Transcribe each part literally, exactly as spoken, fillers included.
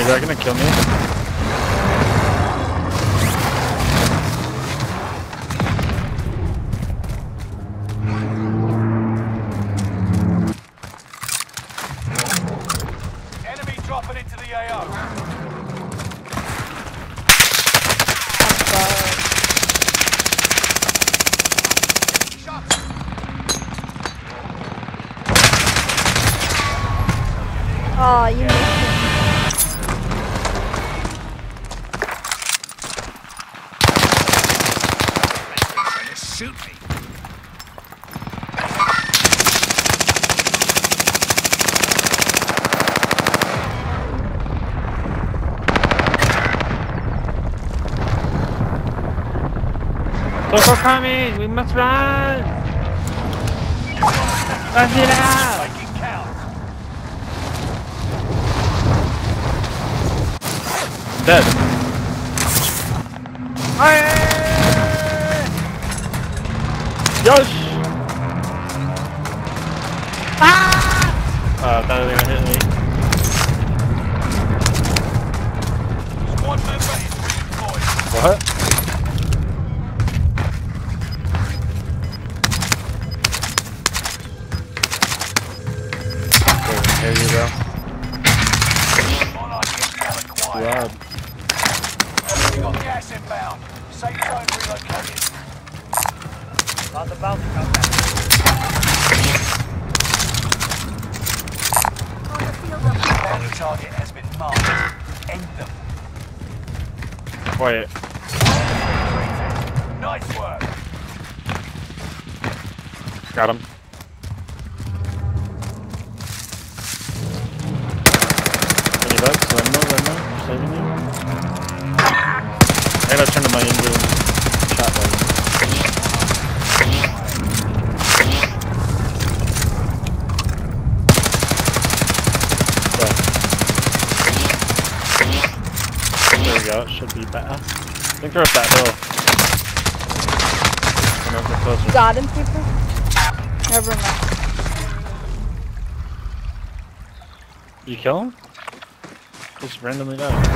Wait, is that gonna kill me? Oh, you missed it. Shoot me. Look, we're coming. We must run. Godzilla. Dead. Yosh! Ah! Uh, I thought they were gonna hit me. Squad member is redeployed. What? There you go. Wow. Got gas inbound. Safe zone relocated. On the bounty come back. The target has been marked. End them. Quiet. Nice work. Got him. Any bugs? Limo, limo, saving you? I gotta turn to my injury shot button. There we go, it should be better. I think they're up that hill. I don't know if they're closer. Got him, people? Never mind. You kill him? Just randomly died.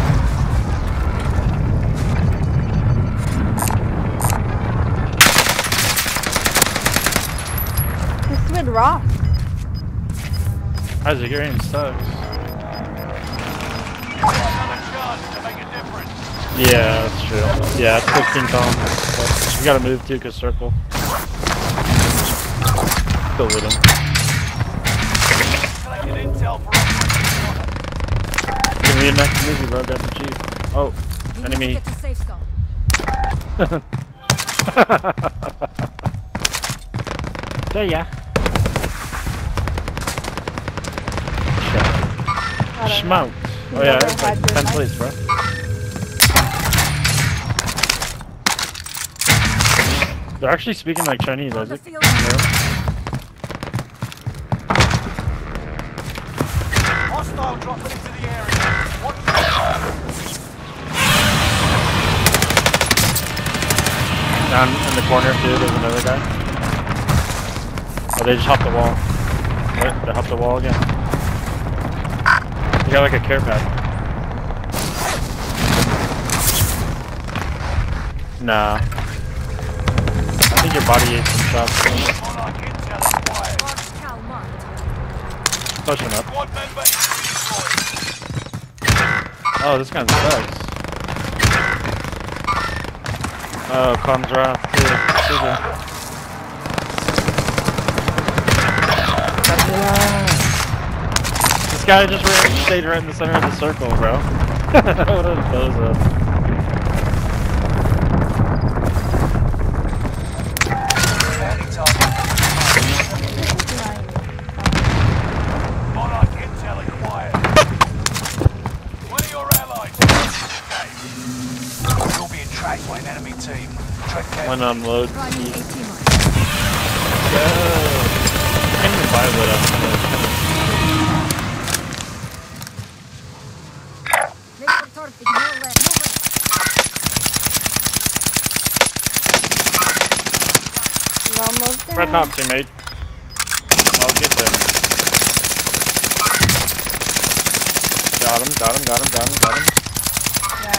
Rock. How's it getting sucks? Yeah, that's true. Yeah, it's fifteen columns. We gotta move too, cause circle. Still with him. Give me a next movie, bro. That's a cheap. Oh, enemy. There ya. Schmount. Oh yeah, it's like ten plates, bro. They're actually speaking like Chinese, Isaac. Yeah. Hostile dropping into the area. What down in the corner too, there's another guy. Oh, they just hopped the wall. Wait, they hopped the wall again. You got like a care pad. Nah. I think your body ate some shots. Pushing up. Oh, this kind of sucks. Oh, comms are off too. This guy just really stayed right in the center of the circle, bro. What a bozo. Monarch intel acquired. One of your allies is engaged. You'll be tracked by an enemy team. One unload. Go. Can't even buy wood up. Red knock, teammate. I'll get them. Yeah, Got him, got him, got him, got him, got him. Yeah.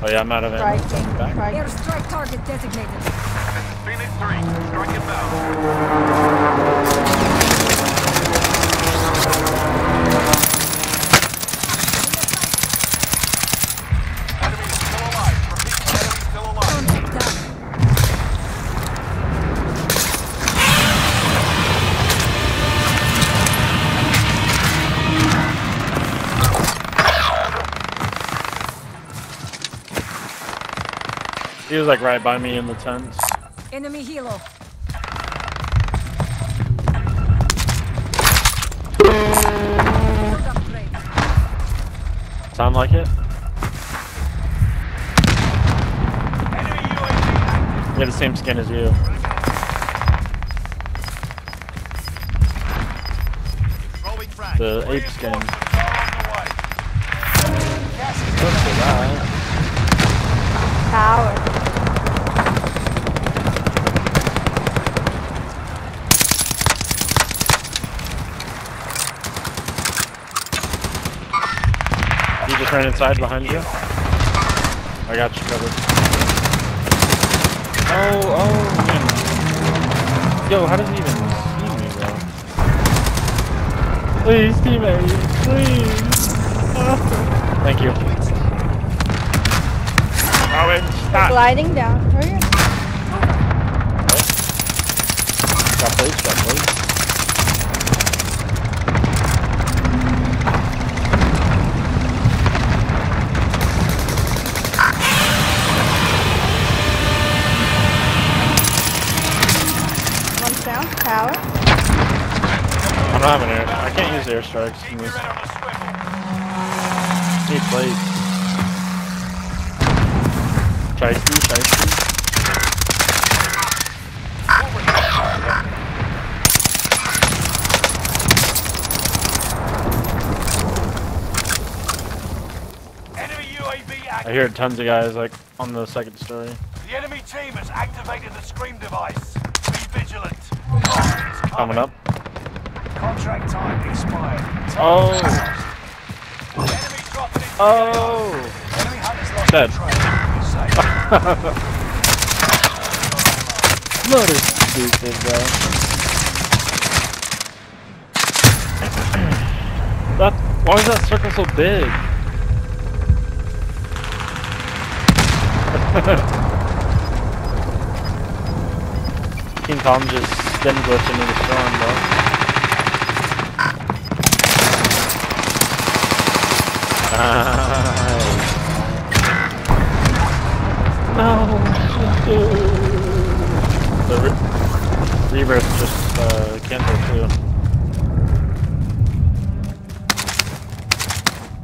Oh yeah, I'm out of ammo. Airstrike target designated. Phoenix three, strike it down. Enemy still alive. Repeat, enemy still alive. Contact down. He was like right by me in the tent. Enemy helo. Sound like it? Enemy U A V. You have the same skin as you. The ape skin. Look at that. Power. Turn inside behind you. I got you covered. Oh, oh, man. Yo, how does he even see me, bro? Please, teammate, please. Oh. Thank you. Oh, wait. Stop. Gliding down. Where are you? Stop, please, stop, please. I'm not having air. I can't use airstrikes in this. Need plates. Chicey, chicey. Enemy U A V active. I hear tons of guys like on the second story. The enemy team has activated the scream device. Be vigilant. Coming up. Contract time expired. Time oh. Enemy dropping. Oh. Enemy hunters lost dead. Not as stupid, bro. That. Why is that circle so big? King Tom just didn't glitch into the storm, bro. No. The re reverse just uh, canceled too.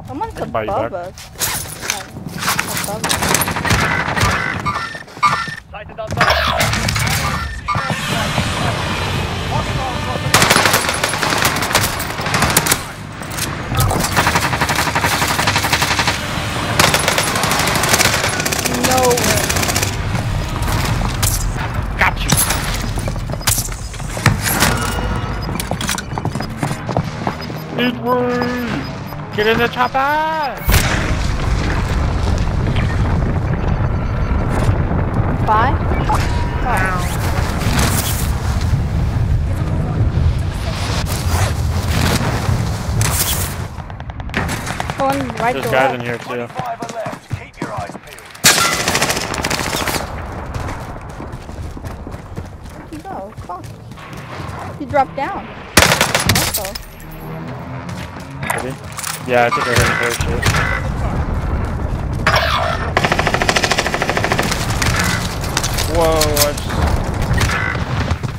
Someone's above us. Above us. Sighted outside. Get in the chopper! Bye. Oh. Going right There's guys left. in here too. Keep your eyes peeled. Where'd he go? Fuck. He dropped down. Also. Yeah, I think I heard him parachute. Whoa, I just...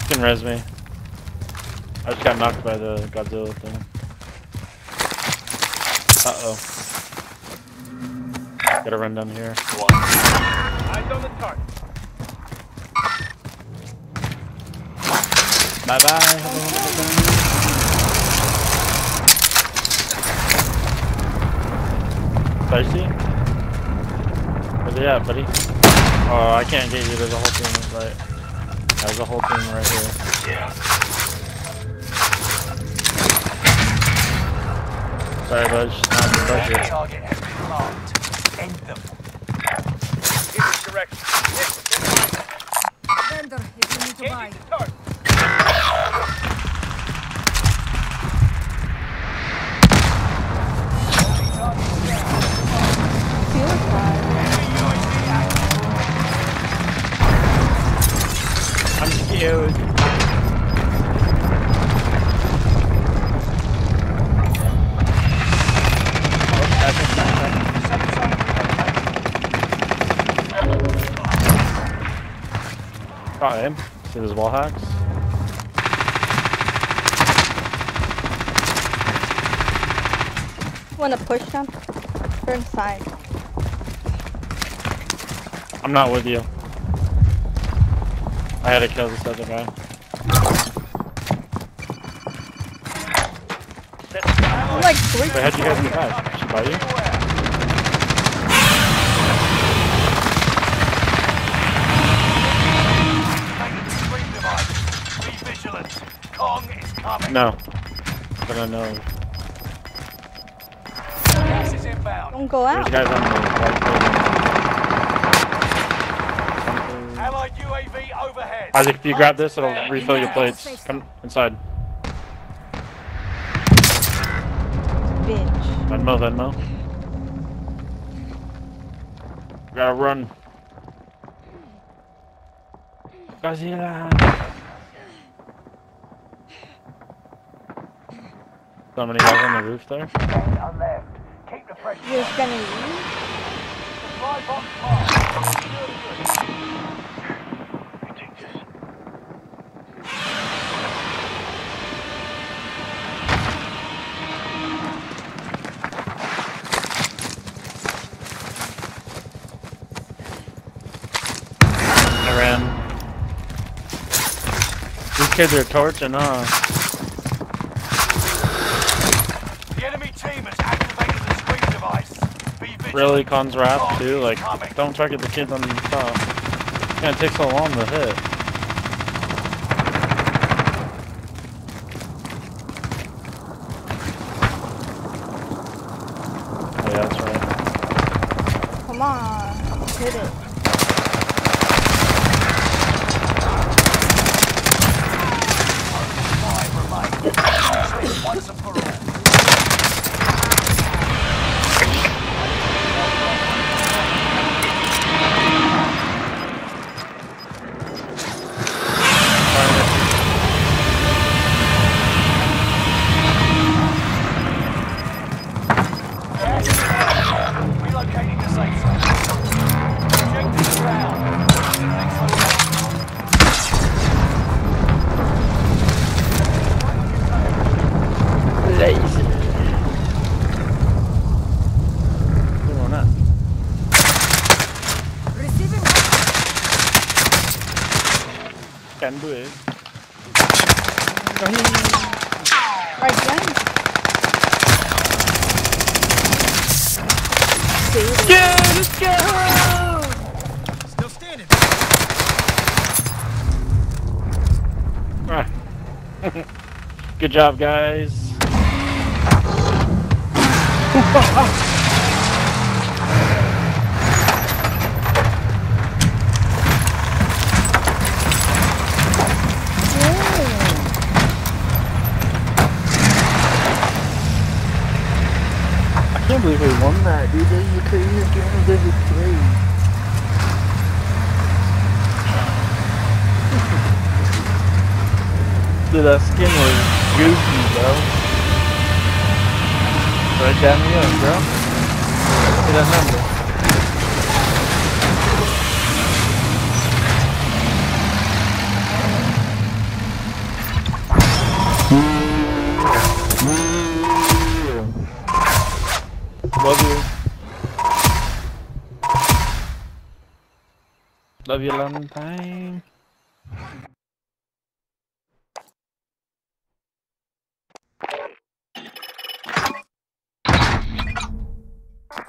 You can res me. I just got knocked by the Godzilla thing. Uh-oh. Gotta run down here. Eyes on the target. Bye-bye. Dicey? Where's he at, buddy? Oh, I can't get you. There's a whole team right. There's a whole team right here. Yeah. Sorry, Buzz. Not the budget. End them. Give us direction. Vendor, if you need to buy. I'm scared. Got him. See those wall hacks? Wanna push them? They're inside. I'm not with you. I had to kill this other guy. I'm like three. Wait, how'd you guys get back? Did she bite you? No. But I know. Don't go out. There's guys on the Allied U A V overhead. Isaac, if you grab this, it'll refill your plates. Come inside. Bitch. Venmo, Venmo. Gotta run. Godzilla. So many guys on the roof there. Keep the pressure. You're just gonna leave? Supply box fire. Take this. I ran. These kids are torching, huh? Really, Khan's wrath too. Like, don't target the kids on the top. It's gonna take so long to hit. Oh, yeah, that's right. Come on, hit it. Can do it. Right then. Yeah, let's go! Still standing. Alright. Good job, guys. I can't believe we won that, dude. You could have used game of every three. Dude, that skin was goofy, bro. Right down the end, bro. See that number. Love you. Love you long time.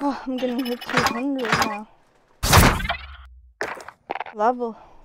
Oh, I'm getting hit two hundred now. Level.